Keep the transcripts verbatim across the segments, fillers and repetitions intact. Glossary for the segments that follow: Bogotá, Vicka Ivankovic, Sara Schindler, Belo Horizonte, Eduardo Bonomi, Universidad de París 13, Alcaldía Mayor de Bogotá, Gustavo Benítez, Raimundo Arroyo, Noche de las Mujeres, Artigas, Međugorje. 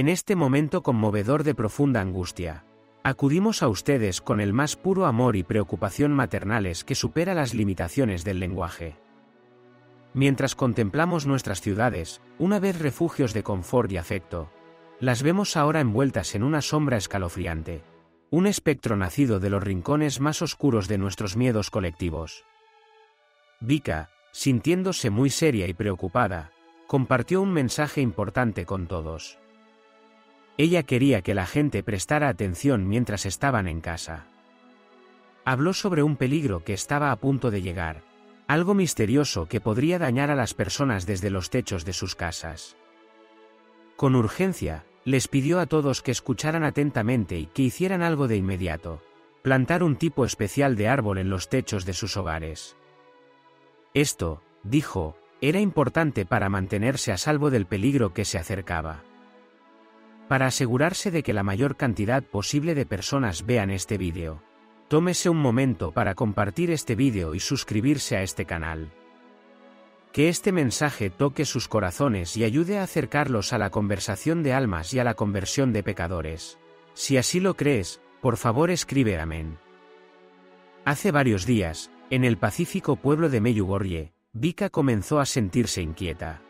En este momento conmovedor de profunda angustia, acudimos a ustedes con el más puro amor y preocupación maternales que supera las limitaciones del lenguaje. Mientras contemplamos nuestras ciudades, una vez refugios de confort y afecto, las vemos ahora envueltas en una sombra escalofriante, un espectro nacido de los rincones más oscuros de nuestros miedos colectivos. Vicka, sintiéndose muy seria y preocupada, compartió un mensaje importante con todos. Ella quería que la gente prestara atención mientras estaban en casa. Habló sobre un peligro que estaba a punto de llegar, algo misterioso que podría dañar a las personas desde los techos de sus casas. Con urgencia, les pidió a todos que escucharan atentamente y que hicieran algo de inmediato, plantar un tipo especial de árbol en los techos de sus hogares. Esto, dijo, era importante para mantenerse a salvo del peligro que se acercaba. Para asegurarse de que la mayor cantidad posible de personas vean este vídeo, tómese un momento para compartir este vídeo y suscribirse a este canal. Que este mensaje toque sus corazones y ayude a acercarlos a la conversación de almas y a la conversión de pecadores. Si así lo crees, por favor escribe amén. Hace varios días, en el pacífico pueblo de Međugorje, Vicka comenzó a sentirse inquieta.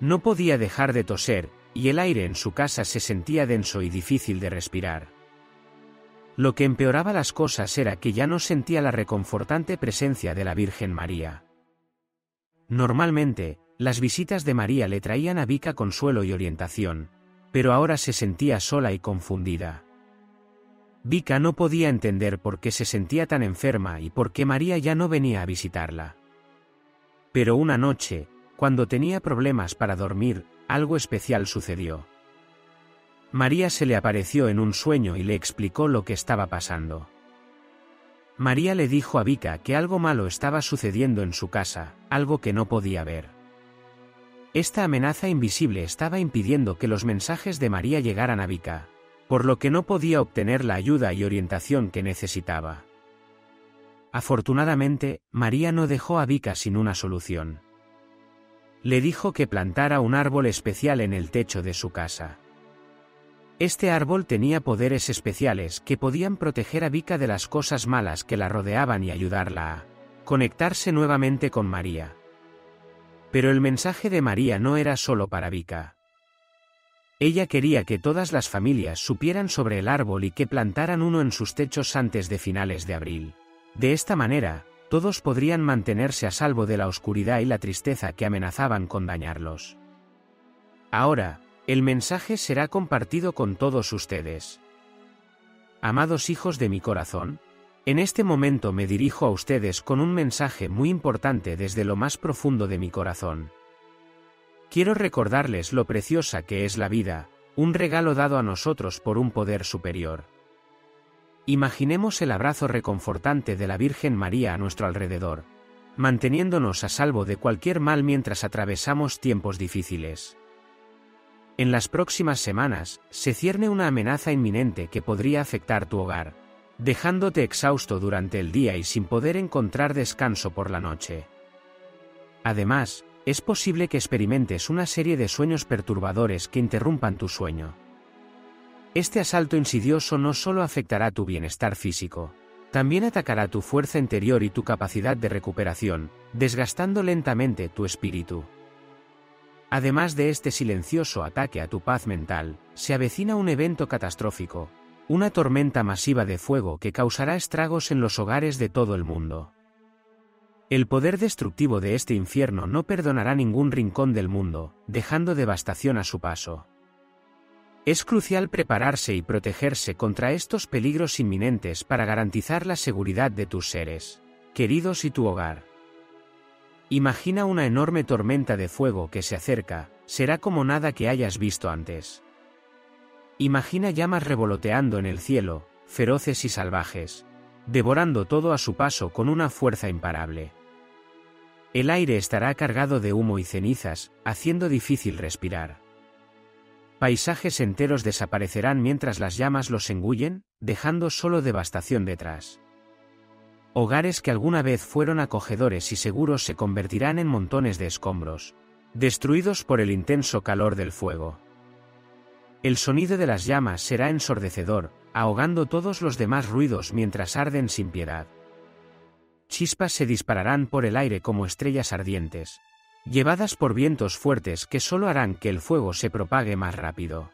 No podía dejar de toser, y el aire en su casa se sentía denso y difícil de respirar. Lo que empeoraba las cosas era que ya no sentía la reconfortante presencia de la Virgen María. Normalmente, las visitas de María le traían a Vicka consuelo y orientación, pero ahora se sentía sola y confundida. Vicka no podía entender por qué se sentía tan enferma y por qué María ya no venía a visitarla. Pero una noche, cuando tenía problemas para dormir, algo especial sucedió. María se le apareció en un sueño y le explicó lo que estaba pasando. María le dijo a Vicka que algo malo estaba sucediendo en su casa, algo que no podía ver. Esta amenaza invisible estaba impidiendo que los mensajes de María llegaran a Vicka, por lo que no podía obtener la ayuda y orientación que necesitaba. Afortunadamente, María no dejó a Vicka sin una solución. Le dijo que plantara un árbol especial en el techo de su casa. Este árbol tenía poderes especiales que podían proteger a Vicka de las cosas malas que la rodeaban y ayudarla a conectarse nuevamente con María. Pero el mensaje de María no era solo para Vicka. Ella quería que todas las familias supieran sobre el árbol y que plantaran uno en sus techos antes de finales de abril. De esta manera, todos podrían mantenerse a salvo de la oscuridad y la tristeza que amenazaban con dañarlos. Ahora, el mensaje será compartido con todos ustedes. Amados hijos de mi corazón, en este momento me dirijo a ustedes con un mensaje muy importante desde lo más profundo de mi corazón. Quiero recordarles lo preciosa que es la vida, un regalo dado a nosotros por un poder superior. Imaginemos el abrazo reconfortante de la Virgen María a nuestro alrededor, manteniéndonos a salvo de cualquier mal mientras atravesamos tiempos difíciles. En las próximas semanas, se cierne una amenaza inminente que podría afectar tu hogar, dejándote exhausto durante el día y sin poder encontrar descanso por la noche. Además, es posible que experimentes una serie de sueños perturbadores que interrumpan tu sueño. Este asalto insidioso no solo afectará tu bienestar físico, también atacará tu fuerza interior y tu capacidad de recuperación, desgastando lentamente tu espíritu. Además de este silencioso ataque a tu paz mental, se avecina un evento catastrófico, una tormenta masiva de fuego que causará estragos en los hogares de todo el mundo. El poder destructivo de este infierno no perdonará ningún rincón del mundo, dejando devastación a su paso. Es crucial prepararse y protegerse contra estos peligros inminentes para garantizar la seguridad de tus seres queridos y tu hogar. Imagina una enorme tormenta de fuego que se acerca, será como nada que hayas visto antes. Imagina llamas revoloteando en el cielo, feroces y salvajes, devorando todo a su paso con una fuerza imparable. El aire estará cargado de humo y cenizas, haciendo difícil respirar. Paisajes enteros desaparecerán mientras las llamas los engullen, dejando solo devastación detrás. Hogares que alguna vez fueron acogedores y seguros se convertirán en montones de escombros, destruidos por el intenso calor del fuego. El sonido de las llamas será ensordecedor, ahogando todos los demás ruidos mientras arden sin piedad. Chispas se dispararán por el aire como estrellas ardientes, llevadas por vientos fuertes que solo harán que el fuego se propague más rápido.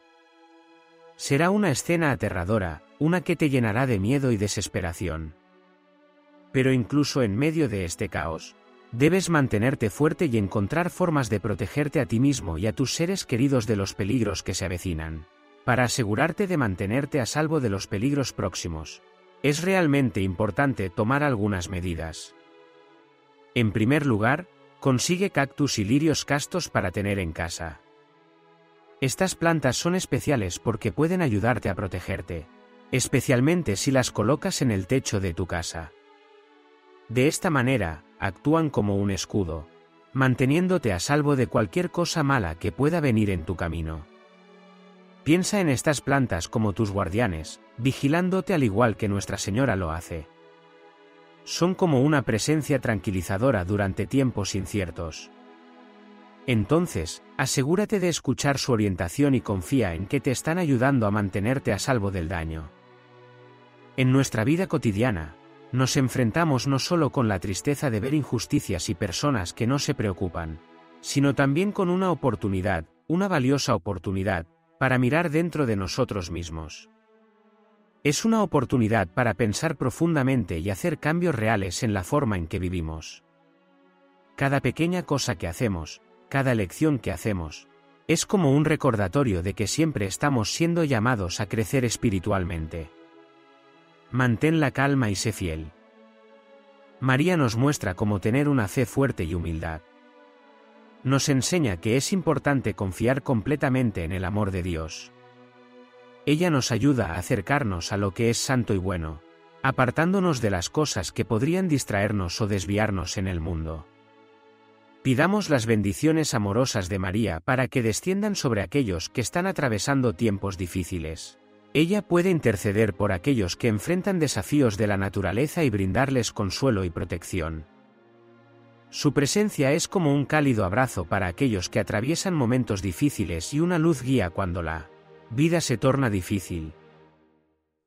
Será una escena aterradora, una que te llenará de miedo y desesperación. Pero incluso en medio de este caos, debes mantenerte fuerte y encontrar formas de protegerte a ti mismo y a tus seres queridos de los peligros que se avecinan. Para asegurarte de mantenerte a salvo de los peligros próximos, es realmente importante tomar algunas medidas. En primer lugar, consigue cactus y lirios castos para tener en casa. Estas plantas son especiales porque pueden ayudarte a protegerte, especialmente si las colocas en el techo de tu casa. De esta manera, actúan como un escudo, manteniéndote a salvo de cualquier cosa mala que pueda venir en tu camino. Piensa en estas plantas como tus guardianes, vigilándote al igual que Nuestra Señora lo hace. Son como una presencia tranquilizadora durante tiempos inciertos. Entonces, asegúrate de escuchar su orientación y confía en que te están ayudando a mantenerte a salvo del daño. En nuestra vida cotidiana, nos enfrentamos no solo con la tristeza de ver injusticias y personas que no se preocupan, sino también con una oportunidad, una valiosa oportunidad, para mirar dentro de nosotros mismos. Es una oportunidad para pensar profundamente y hacer cambios reales en la forma en que vivimos. Cada pequeña cosa que hacemos, cada elección que hacemos, es como un recordatorio de que siempre estamos siendo llamados a crecer espiritualmente. Mantén la calma y sé fiel. María nos muestra cómo tener una fe fuerte y humildad. Nos enseña que es importante confiar completamente en el amor de Dios. Ella nos ayuda a acercarnos a lo que es santo y bueno, apartándonos de las cosas que podrían distraernos o desviarnos en el mundo. Pidamos las bendiciones amorosas de María para que desciendan sobre aquellos que están atravesando tiempos difíciles. Ella puede interceder por aquellos que enfrentan desafíos de la naturaleza y brindarles consuelo y protección. Su presencia es como un cálido abrazo para aquellos que atraviesan momentos difíciles y una luz guía cuando la vida se torna difícil.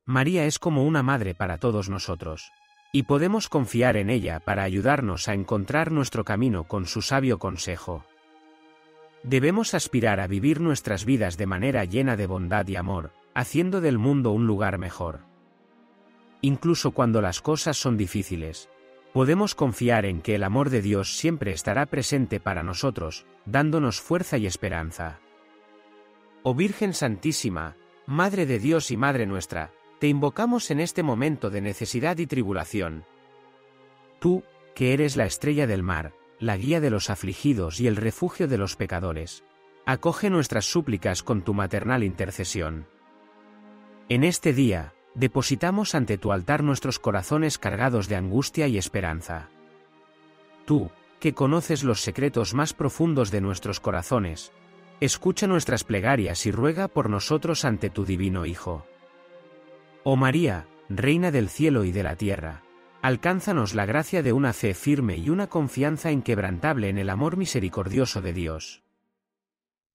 María es como una madre para todos nosotros, y podemos confiar en ella para ayudarnos a encontrar nuestro camino con su sabio consejo. Debemos aspirar a vivir nuestras vidas de manera llena de bondad y amor, haciendo del mundo un lugar mejor. Incluso cuando las cosas son difíciles, podemos confiar en que el amor de Dios siempre estará presente para nosotros, dándonos fuerza y esperanza. Oh Virgen Santísima, Madre de Dios y Madre nuestra, te invocamos en este momento de necesidad y tribulación. Tú, que eres la estrella del mar, la guía de los afligidos y el refugio de los pecadores, acoge nuestras súplicas con tu maternal intercesión. En este día, depositamos ante tu altar nuestros corazones cargados de angustia y esperanza. Tú, que conoces los secretos más profundos de nuestros corazones, escucha nuestras plegarias y ruega por nosotros ante tu divino Hijo. Oh María, Reina del cielo y de la tierra, alcánzanos la gracia de una fe firme y una confianza inquebrantable en el amor misericordioso de Dios.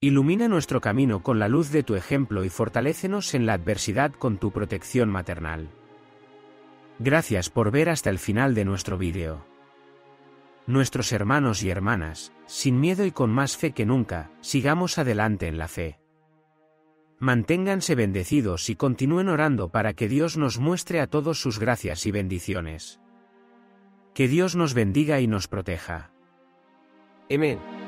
Ilumina nuestro camino con la luz de tu ejemplo y fortalécenos en la adversidad con tu protección maternal. Gracias por ver hasta el final de nuestro vídeo. Nuestros hermanos y hermanas, sin miedo y con más fe que nunca, sigamos adelante en la fe. Manténganse bendecidos y continúen orando para que Dios nos muestre a todos sus gracias y bendiciones. Que Dios nos bendiga y nos proteja. Amén.